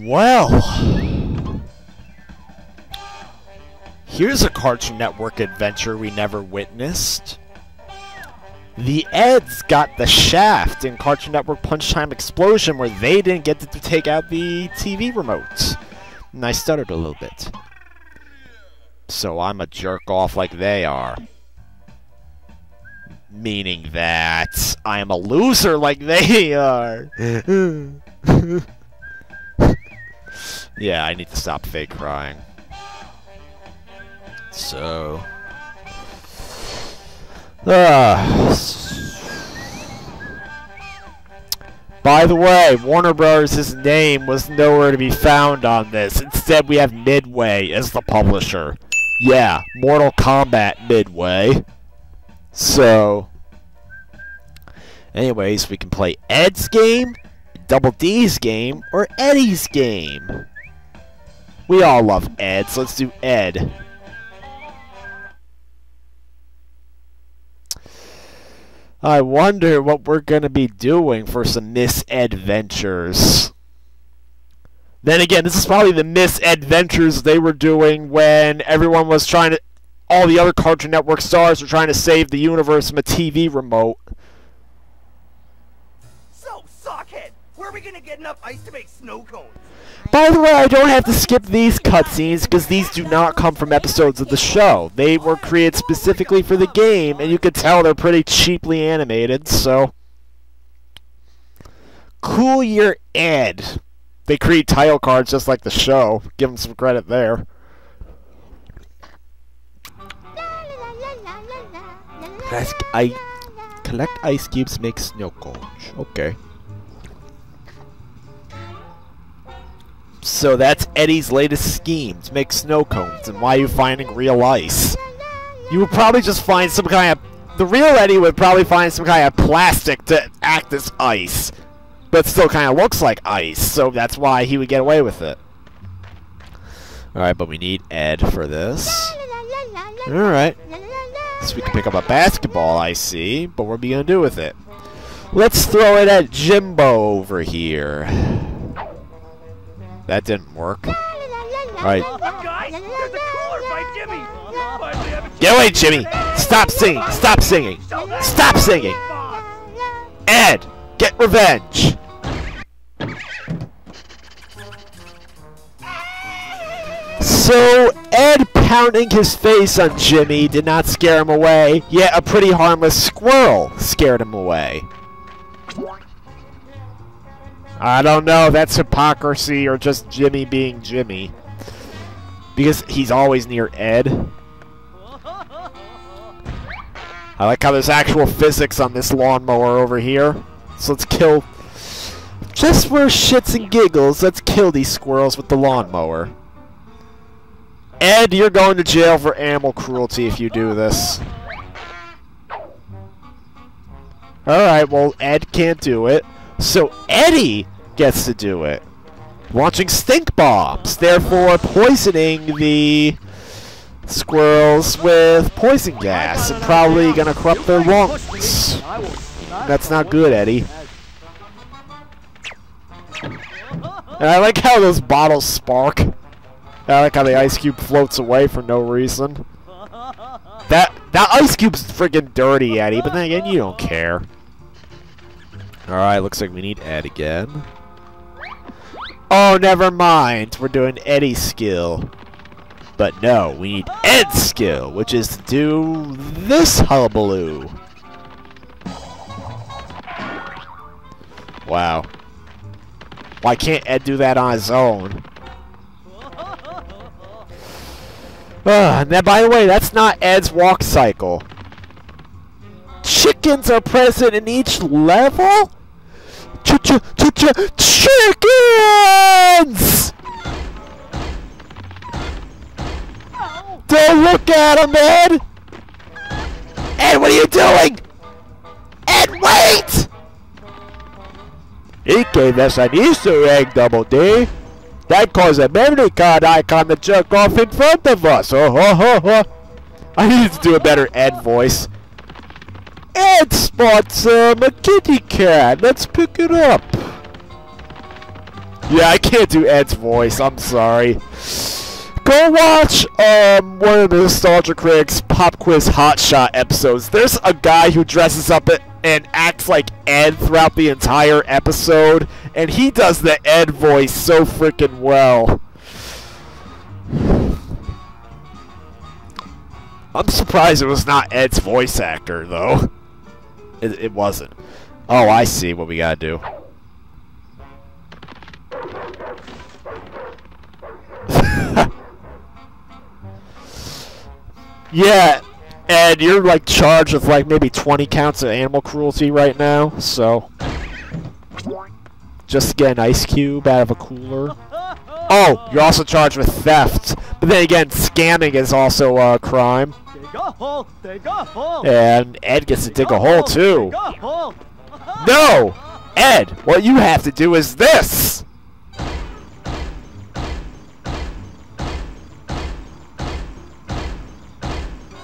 Well, here's a Cartoon Network adventure we never witnessed. The Eds got the shaft in Cartoon Network Punch Time Explosion, where they didn't get to take out the TV remotes. And I stuttered a little bit. So I'm a jerk off like they are. Meaning that I am a loser like they are. Yeah, I need to stop fake crying. So... By the way, Warner Bros.' name was nowhere to be found on this. Instead, we have Midway as the publisher. Yeah, Mortal Kombat Midway. So... Anyways, we can play Ed's game, Double D's game, or Eddie's game. We all love Ed, so let's do Ed. I wonder what we're going to be doing for some misadventures. Then again, this is probably the misadventures they were doing when everyone was trying to... All the other Cartoon Network stars were trying to save the universe from a TV remote. So, Sockhead, where are we going to get enough ice to make snow cones? By the way, I don't have to skip these cutscenes because these do not come from episodes of the show. They were created specifically for the game, and you can tell they're pretty cheaply animated, so... Cool Year Ed. They create title cards just like the show. Give them some credit there. I collect ice cubes, make snow cones. Okay. So that's Eddie's latest scheme, to make snow cones, and why are you finding real ice? You would probably just find some kind of... The real Eddie would probably find some kind of plastic to act as ice, but still kind of looks like ice, so that's why he would get away with it. Alright, but we need Ed for this. Alright. So we can pick up a basketball, I see, but what are we going to do with it? Let's throw it at Jimbo over here. That didn't work. Alright. Get away, Jimmy! Stop singing! Stop singing! Stop singing! Ed! Get revenge! So, Ed pounding his face on Jimmy did not scare him away, yet a pretty harmless squirrel scared him away. I don't know, that's hypocrisy or just Jimmy being Jimmy. Because he's always near Ed. I like how there's actual physics on this lawnmower over here. So let's kill... Just for shits and giggles, let's kill these squirrels with the lawnmower. Ed, you're going to jail for animal cruelty if you do this. Alright, well, Ed can't do it. So Eddie gets to do it. Launching stink bombs, therefore poisoning the squirrels with poison gas and probably gonna corrupt their lungs. That's not good, Eddie. And I like how those bottles spark. I like how the ice cube floats away for no reason. That ice cube's friggin' dirty, Eddie, but then again, you don't care. Alright, looks like we need Ed again. Oh, never mind. We're doing Eddie's skill. But no, we need Ed's skill, which is to do this hullabaloo. Wow. Why can't Ed do that on his own? And that, by the way, that's not Ed's walk cycle. Chickens are present in each level? Chickens! Don't look at him, Ed! Ed, what are you doing? Ed, wait! He gave us an Easter egg, Double D. That caused a memory card icon to jerk off in front of us. Oh, ho, ho, ho. I need to do a better Ed voice. Ed spots a kitty cat. Let's pick it up. Yeah, I can't do Ed's voice, I'm sorry. Go watch one of the Nostalgia Critic's Pop Quiz Hotshot episodes. There's a guy who dresses up and acts like Ed throughout the entire episode, and he does the Ed voice so freaking well. I'm surprised it was not Ed's voice actor, though. It wasn't. Oh, I see what we gotta do. Yeah, Ed, you're like charged with like maybe 20 counts of animal cruelty right now, so just get an ice cube out of a cooler. Oh, you're also charged with theft, but then again, scamming is also a crime. And Ed gets to dig a hole too. No, Ed, what you have to do is this.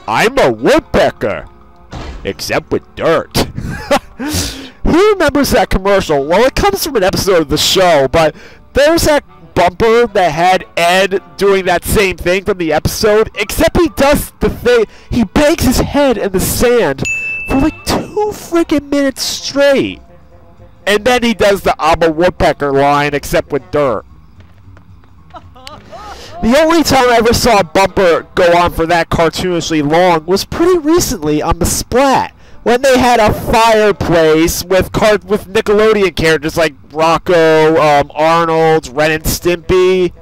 I'm a woodpecker, except with dirt. Who remembers that commercial? Well, it comes from an episode of the show, but there's that bumper that had Ed doing that same thing from the episode, except he does the thing, he bangs his head in the sand for like 2 freaking minutes straight. And then he does the I'm a woodpecker line, except with dirt. The only time I ever saw a bumper go on for that cartoonishly long was pretty recently on The Splat, when they had a fireplace with Nickelodeon characters like Rocco, Arnold, Ren and Stimpy.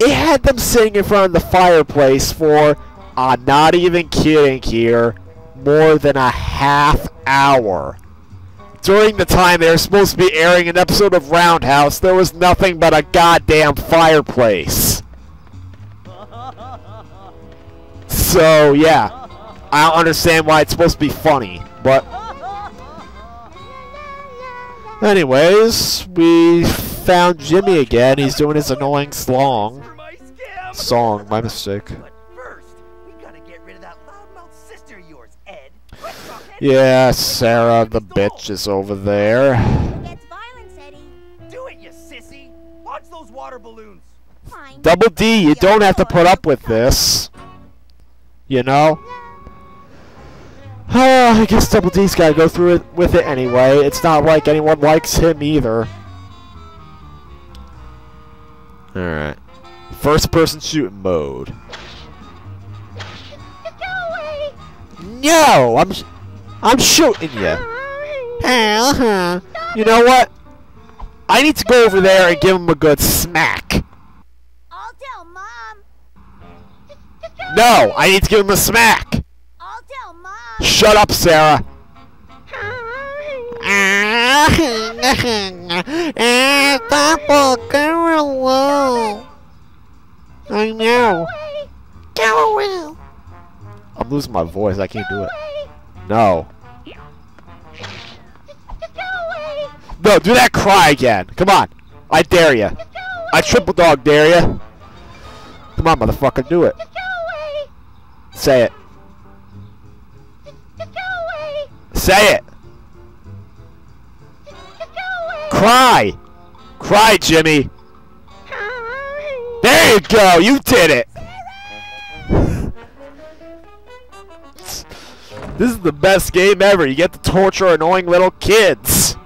It had them sitting in front of the fireplace for, I'm not even kidding here, more than a half hour. During the time they were supposed to be airing an episode of Roundhouse, there was nothing but a goddamn fireplace. So, yeah. I don't understand why it's supposed to be funny, but... Anyways, we found Jimmy again. He's doing his annoying slong. Song, my mistake. Yeah, Sarah the bitch is over there. Do it, you sissy. Watch those water balloons. Double D, you don't have to put up with this. You know? I guess Double D's gotta go through it with it anyway. It's not like anyone likes him either. Alright. First person shooting mode. No! I'm shooting you. You know what? I need to go over there and give him a good smack. I'll tell Mom. No, I need to give him a smack. I'll tell Mom. Shut up, Sarah. I know. I'm losing my voice. I can't do it. No. No, do that cry again. Come on. I dare you. I triple dog dare you. Come on, motherfucker. Do it. Say it. Say it. Cry. Cry, Jimmy. There you go. You did it. This is the best game ever. You get to torture annoying little kids.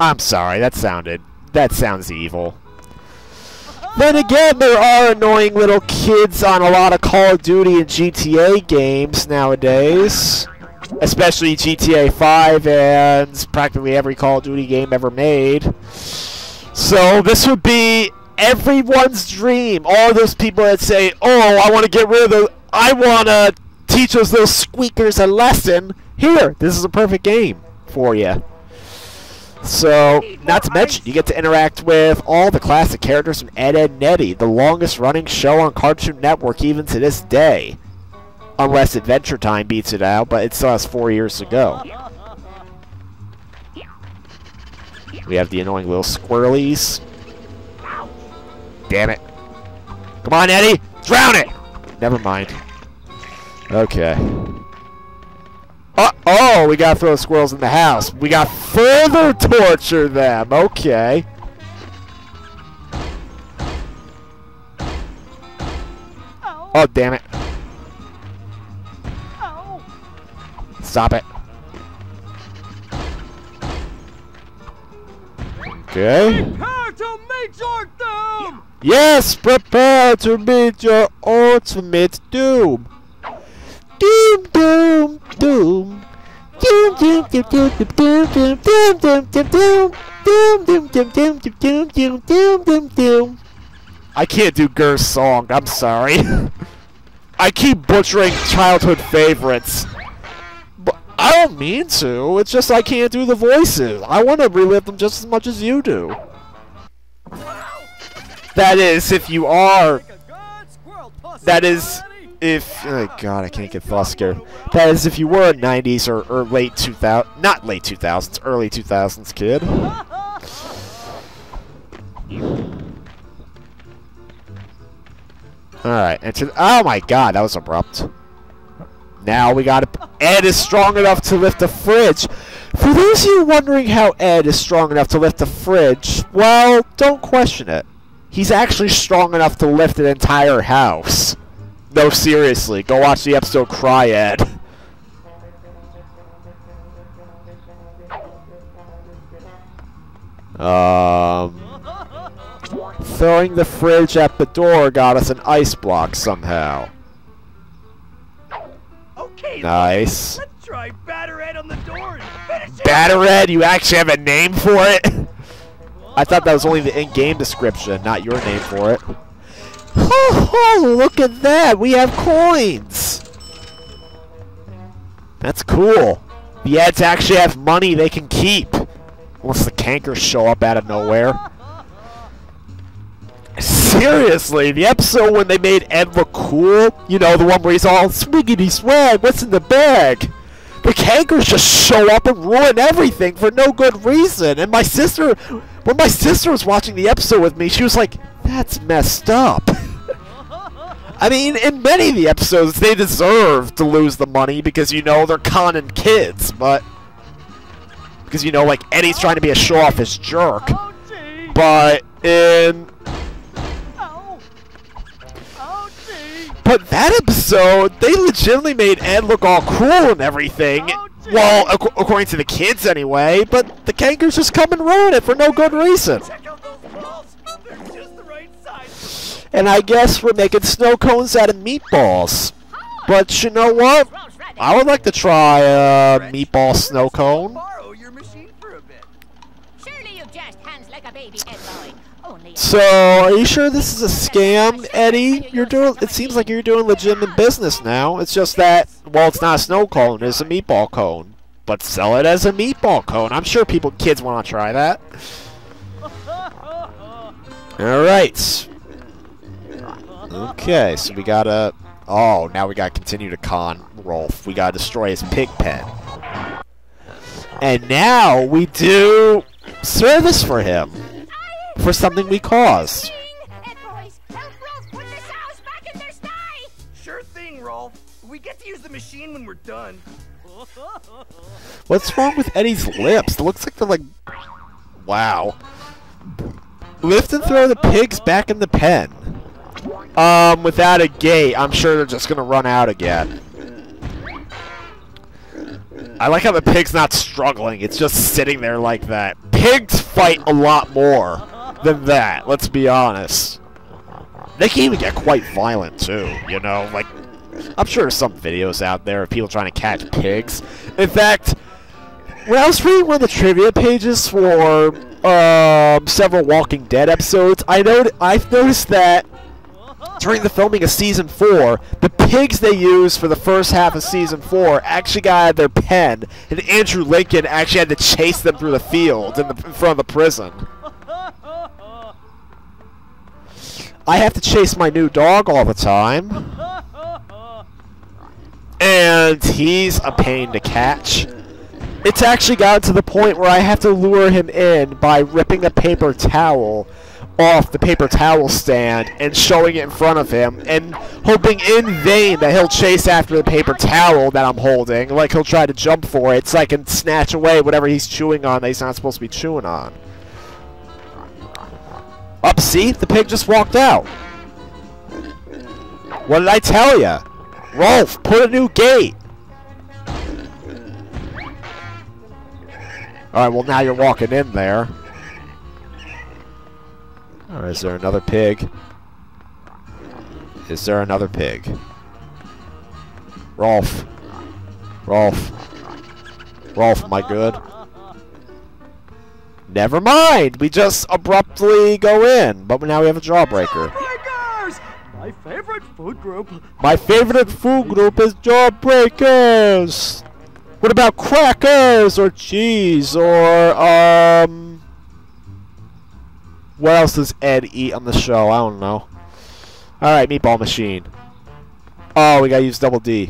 I'm sorry, that sounds evil. Then again, there are annoying little kids on a lot of Call of Duty and GTA games nowadays. Especially GTA 5 and practically every Call of Duty game ever made. So this would be everyone's dream. All those people that say, oh, I want to get rid of those, I want to teach those little squeakers a lesson. Here, this is a perfect game for you. So, not to mention, you get to interact with all the classic characters from Edd n Eddy, the longest-running show on Cartoon Network even to this day. Unless Adventure Time beats it out, but it still has 4 years to go. We have the annoying little squirrelies. Damn it. Come on, Eddie! Drown it! Never mind. Okay. Uh-oh! oh, we gotta throw squirrels in the house. We gotta further torture them. Okay. Oh, oh damn it. Oh. Stop it. Okay. Prepare to meet your doom! Yes, prepare to meet your ultimate doom. Doom, doom, doom. Doom, doom, doom, doom, doom, doom, doom, doom, doom, doom, doom, doom, doom, doom, doom, doom, doom, doom. I can't do Gurr's song. I'm sorry. I keep butchering childhood favorites. I don't mean to, it's just I can't do the voices. I want to relive them just as much as you do. That is, if you are... That is, if... Oh god, I can't get thoughts scared. That is, if you were a 90s or late 2000s... Not late 2000s, early 2000s kid. Alright, and oh my god, that was abrupt. Now we gotta... Ed is strong enough to lift a fridge. For those of you wondering how Ed is strong enough to lift a fridge, well, don't question it. He's actually strong enough to lift an entire house. No, seriously. Go watch the episode Cry-Ed. Throwing the fridge at the door got us an ice block somehow. Nice. Let's try Batter Ed on the door and finish it. Batter Ed, you actually have a name for it? I thought that was only the in-game description, not your name for it. Oh, look at that! We have coins! That's cool. The Eds actually have money they can keep. Unless the cankers show up out of nowhere. Seriously, the episode when they made Ed look cool, you know, the one where he's all swiggity swag, what's in the bag? The cankers just show up and ruin everything for no good reason. And my sister, when my sister was watching the episode with me, she was like, that's messed up. I mean, in many of the episodes, they deserve to lose the money because, you know, they're conning kids, but... Because, you know, like, Eddie's trying to be a show-offish jerk. But in... But that episode, they legitimately made Ed look all cool and everything. Oh, well, according to the kids anyway, but the cankers just come and ruin it for no good reason. Check out those balls. They're just the right size. And I guess we're making snow cones out of meatballs. But you know what? I would like to try a meatball snow cone. So, are you sure this is a scam, Eddie? You're doing, it seems like you're doing legitimate business now. It's just that, well, it's not a snow cone, it's a meatball cone. But sell it as a meatball cone. I'm sure people, kids want to try that. Alright. Okay, so we gotta, oh, now we gotta continue to con Rolf. We gotta destroy his pig pen. And now we do service for him. For something we caused. Sure thing, Rolf. We get to use the machine when we're done. What's wrong with Eddie's lips? It looks like they're like... Wow. Lift and throw the pigs back in the pen. Without a gate, I'm sure they're just gonna run out again. I like how the pig's not struggling. It's just sitting there like that. Pigs fight a lot more than that, let's be honest. They can even get quite violent too, you know, like, I'm sure there's some videos out there of people trying to catch pigs. In fact, when I was reading one of the trivia pages for several Walking Dead episodes, I've noticed that during the filming of Season 4, the pigs they used for the first half of Season 4 actually got out of their pen, and Andrew Lincoln actually had to chase them through the field in front of the prison. I have to chase my new dog all the time. And he's a pain to catch. It's actually gotten to the point where I have to lure him in by ripping a paper towel off the paper towel stand and showing it in front of him and hoping in vain that he'll chase after the paper towel that I'm holding, like he'll try to jump for it so I can snatch away whatever he's chewing on that he's not supposed to be chewing on. Up, see? The pig just walked out. What did I tell ya? Rolf, put a new gate! Alright, well now you're walking in there. Or is there another pig? Is there another pig? Rolf. Rolf. Rolf, am I good? Never mind! We just abruptly go in, but now we have a jawbreaker. Jawbreakers! My favorite food group. My favorite food group is jawbreakers! What about crackers or cheese or what else does Ed eat on the show? I don't know. Alright, meatball machine. Oh, we gotta use Double D.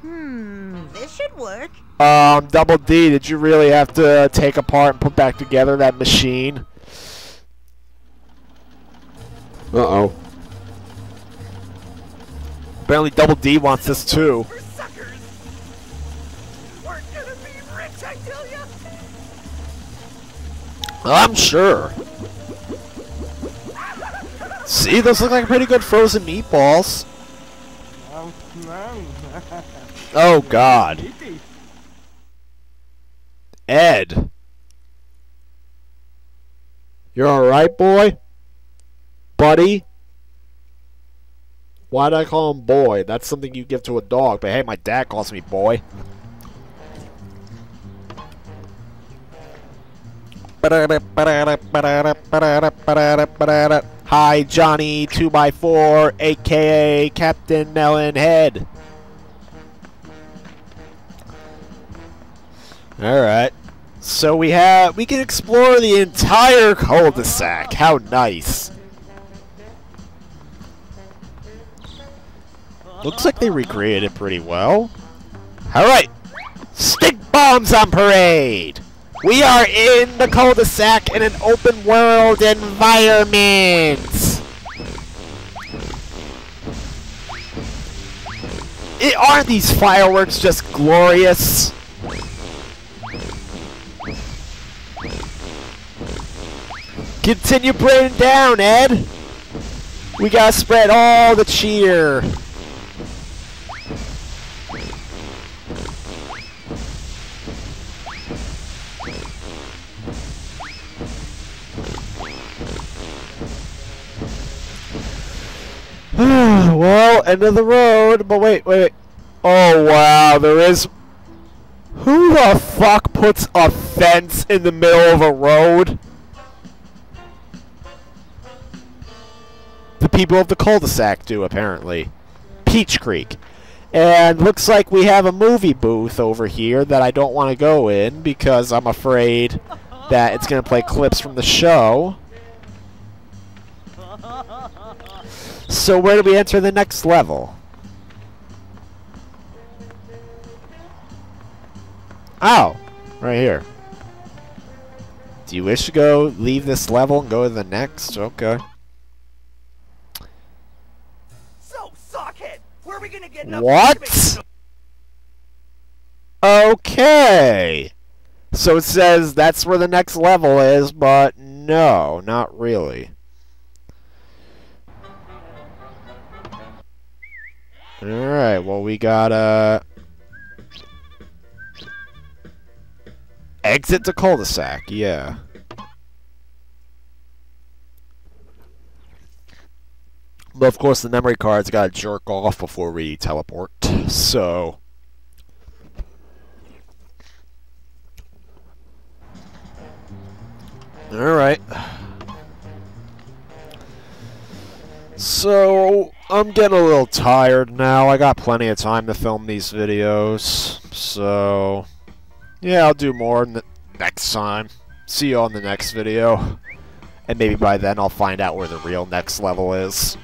Hmm, this should work. Double D, did you really have to take apart and put back together that machine? Uh-oh. Apparently Double D wants this too. We're gonna be rich, I tell ya! I'm sure. See, those look like pretty good frozen meatballs. Oh, God. Ed. You're alright, boy? Buddy? Why'd I call him boy? That's something you give to a dog, but hey, my dad calls me boy. Hi, Johnny 2x4, aka Captain Melonhead. Alright. So we can explore the entire cul-de-sac. How nice. Looks like they recreated it pretty well. Alright. Stick bombs on parade! We are in the cul-de-sac in an open world environment! Aren't these fireworks just glorious? Continue putting down, Ed! We gotta spread all the cheer! Well, end of the road, but wait. Oh, wow, there is... Who the fuck puts a fence in the middle of a road? The people of the cul-de-sac do, apparently. Peach Creek. And looks like we have a movie booth over here that I don't want to go in because I'm afraid that it's going to play clips from the show. So where do we enter the next level? Oh, right here. Do you wish to go leave this level and go to the next? Okay. So, Sockhead, where are we gonna get enough? What? Okay. So it says that's where the next level is, but no, not really. Alright, well we gotta... Exit the cul-de-sac, yeah. But of course the memory card's gotta jerk off before we teleport, so... Alright. So... I'm getting a little tired now. I got plenty of time to film these videos, so yeah, I'll do more next time. See you on the next video, and maybe by then I'll find out where the real next level is.